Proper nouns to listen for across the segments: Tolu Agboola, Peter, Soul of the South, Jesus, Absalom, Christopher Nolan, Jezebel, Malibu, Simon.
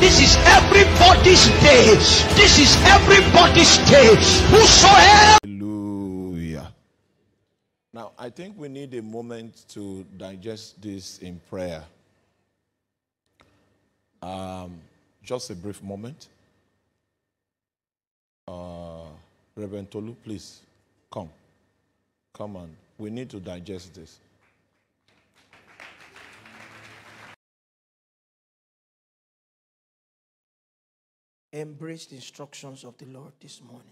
This is everybody's day. This is everybody's day. Whosoever. Hallelujah. Now, I think we need a moment to digest this in prayer. Just a brief moment. Reverend Tolu, please come. Come on. We need to digest this. Embrace the instructions of the Lord this morning.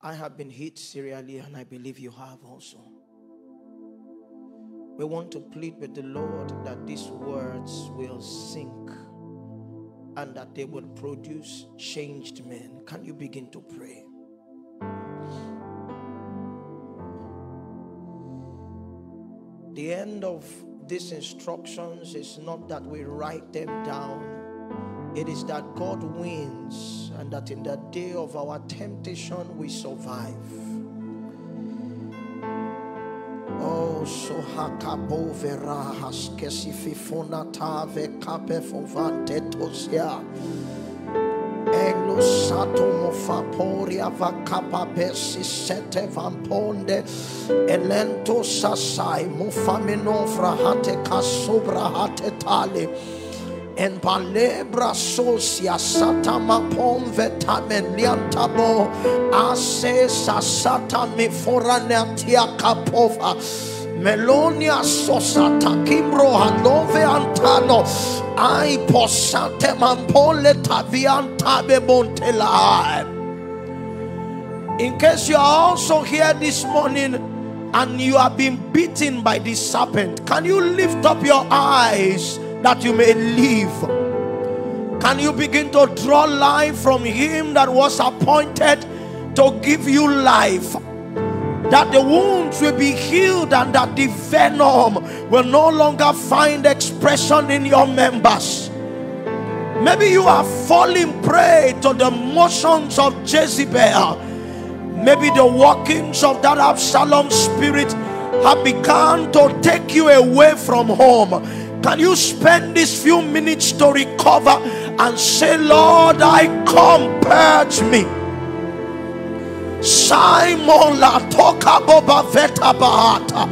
I have been hit severely, and I believe you have also. We want to plead with the Lord that these words will sink and that they will produce changed men. Can you begin to pray? The end of these instructions is not that we write them down. It is that God wins, and that in the day of our temptation we survive. Oh, so hakabo vera haskesi fifonata vekape fovante tosia. Elo sato mofaporia vakapa besi sete vamponde. Elento sasai mofamino frahate kasobra hate tali. And palebra socia satama ponvetamen liantamo ase satami foranetia capova melonia sosata kimbro hanove antano ai posate mampole taviantabe montela. In case you are also here this morning and you have been beaten by this serpent, can you lift up your eyes that you may live? Can you begin to draw life from him that was appointed to give you life? That the wounds will be healed and that the venom will no longer find expression in your members. Maybe you are falling prey to the motions of Jezebel. Maybe the workings of that Absalom spirit have begun to take you away from home. Can you spend these few minutes to recover and say, Lord, I come, purge me. Simon la toka boba veta bahata.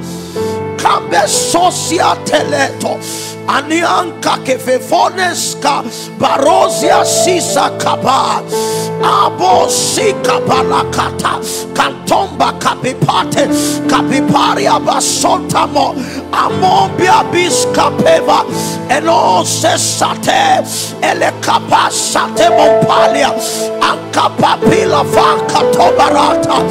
Kambe socia teleto. Anianka kevevoneska. Barosia sisa kaba. Abo sika balakata. Kantomba kapipate. Kapiparia basota mo. Amombia biska peva. Eno se sate. Ele kapa sate mompalia. Anka papila vanka tobarata.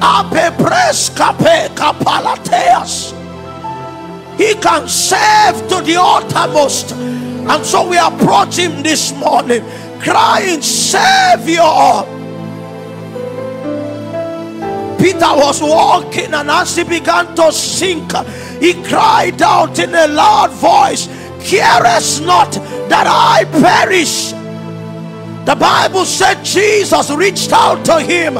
Ape preska pe kapalateas. He can serve to the uttermost. And so we approach him this morning, crying, Savior. Peter was walking, and as he began to sink, he cried out in a loud voice, Carest not that I perish. The Bible said Jesus reached out to him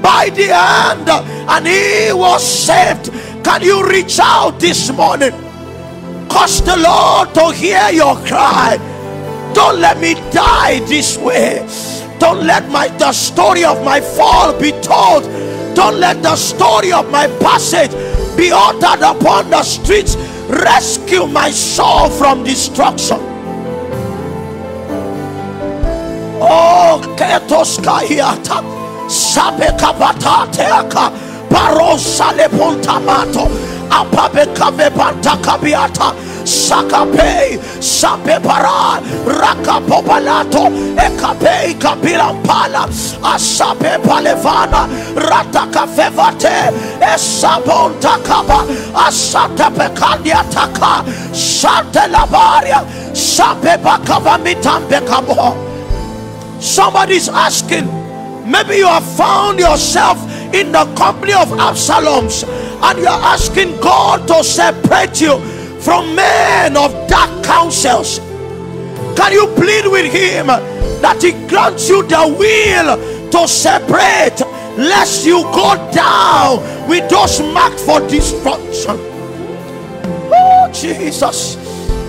by the hand, and he was saved. Can you reach out this morning? Cause the Lord to hear your cry. Don't let me die this way. Don't let the story of my fall be told. Don't let the story of my passage be uttered upon the streets. Rescue my soul from destruction. Oh, ketoskayata sabekabatateaka. Barossa le pontamato, apabe kave panta kabiata, sakape, sapepara, rakapopalato, ekape kapilampala, asape palevana, ratakafevate, esabonta kaba, asatape kandiataka, sate labaria, sapeba kavamitambe kabo. Somebody's asking, maybe you have found yourself in the company of Absaloms, and you are asking God to separate you from men of dark counsels. Can you plead with him that he grants you the will to separate, lest you go down with those marked for destruction? Oh, of Jesus.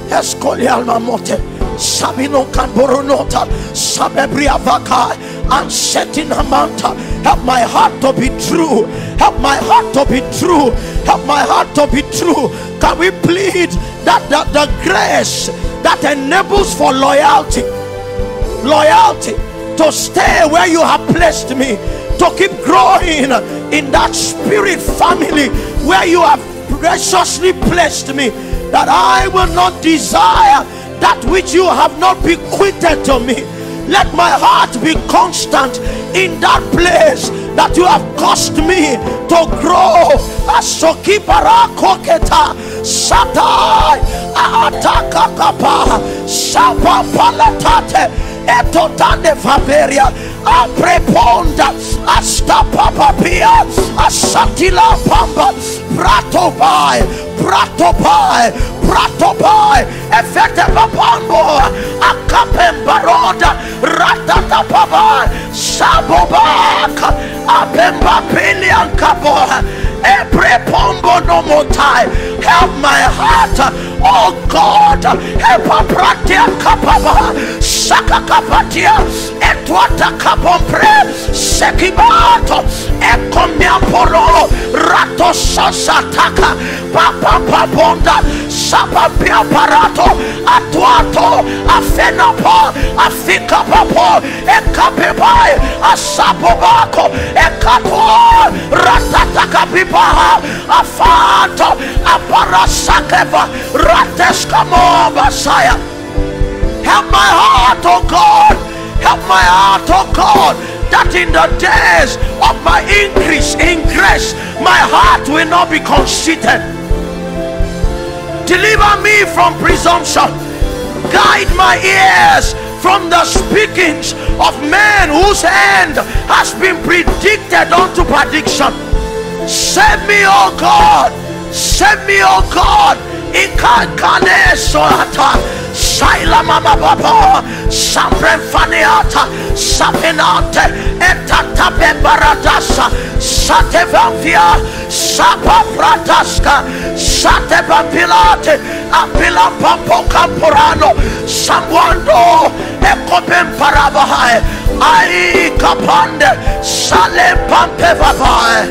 Escoli alma mote, sabino kanboronota, sabebria vaka, and setting amanta. Help my heart to be true. Help my heart to be true. Help my heart to be true. Can we plead that the grace that enables for loyalty, loyalty to stay where you have placed me, to keep growing in that spirit family where you have graciously placed me, that I will not desire that which you have not bequeathed to me. Let my heart be constant in that place that you have caused me to grow. Asoki parakoketa satai atakakapa sapa palatate etotande faberia apreponda astapapapia asatila pamba pratopai pratopai pratopai effecte papambo akapembaroda ratata papa sabobaka apemba pelian kapo eprepombo no motai. Help my heart, oh God, help a pratia kapaba sakakapatia etwata kapompre sekibato ekomia poro rato sasataka papa babonda sapapia parato atwato afenapo afika papo ekapepai asapobako ekatwa ratataka pipaha afato aparasakeva rateskamo basaya. Help my heart, oh God. Help my heart, oh God, that in the days of my increase, my heart will not be conceited. Deliver me from presumption. Guide my ears from the speakings of men whose end has been predicted unto prediction. Save me, O God. Save me, O God. Saila mama baba sapremfaniata sapinate etatape baradasa satevavia sapaprataska satevapilate apila papo campurano samwando ekopem paravahae ai kapande sale pampe babae.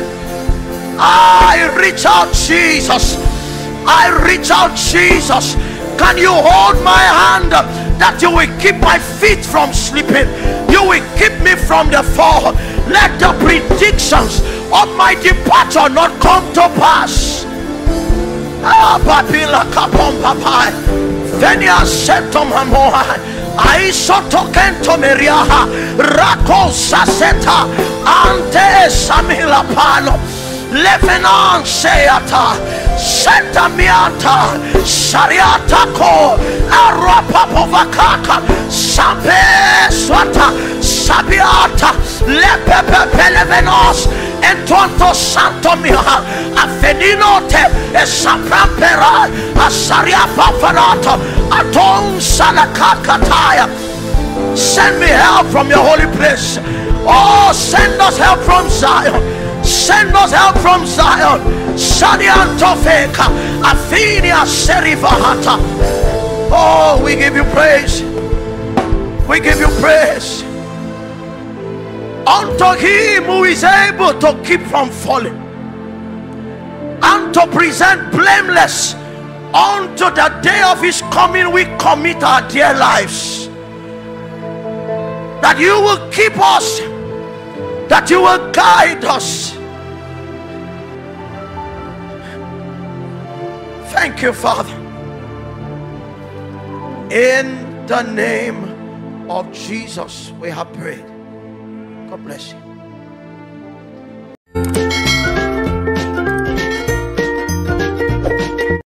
I reach out, Jesus. I reach out, Jesus. Can you hold my hand that you will keep my feet from slipping? You will keep me from the fall. Let the predictions of my departure not come to pass. Levenon seata sentamiata sariata ko arapapovakaka sampe swata sabiata lepepelevenos entonto santo miha afenino te esaprampera asariapafanato aton salakakataya. Send me help from your holy place. Oh, send us help from Zion. Send us help from Zion. Sadiantofeka, Athenia Serivahata. Oh, we give you praise. We give you praise. Unto him who is able to keep from falling, and to present blameless unto the day of his coming, we commit our dear lives. That you will keep us, that you will guide us. Thank you, Father. In the name of Jesus, we have prayed. God bless you.